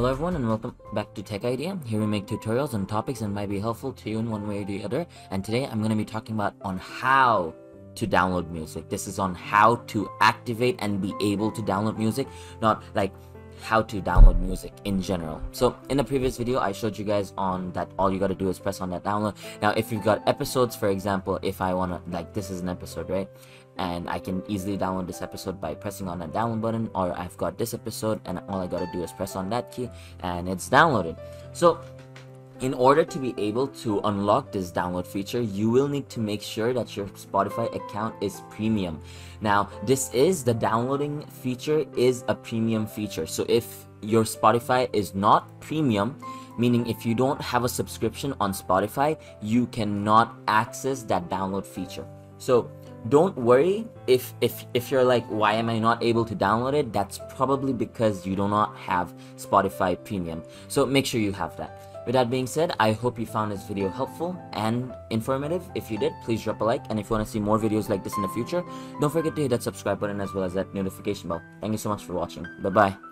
Hello everyone and welcome back to Tech Idea. Here we make tutorials on topics that might be helpful to you in one way or the other. And today I'm going to be talking about on how to download music. This is on how to activate and be able to download music, not like how to download music in general. So in the previous video I showed you guys on that all you got to do is press on that download. Now if you've got episodes, for example, if I want to, like, this is an episode, right? And I can easily download this episode by pressing on that download button, or I've got this episode and all I gotta do is press on that key and it's downloaded. So in order to be able to unlock this download feature, you will need to make sure that your Spotify account is premium. Now this is the downloading feature is a premium feature. So if your Spotify is not premium, meaning if you don't have a subscription on Spotify, you cannot access that download feature. So don't worry if you're like, why am I not able to download it? That's probably because you do not have Spotify Premium. So make sure you have that. With that being said, I hope you found this video helpful and informative. If you did, please drop a like. And if you want to see more videos like this in the future, don't forget to hit that subscribe button as well as that notification bell. Thank you so much for watching. Bye-bye.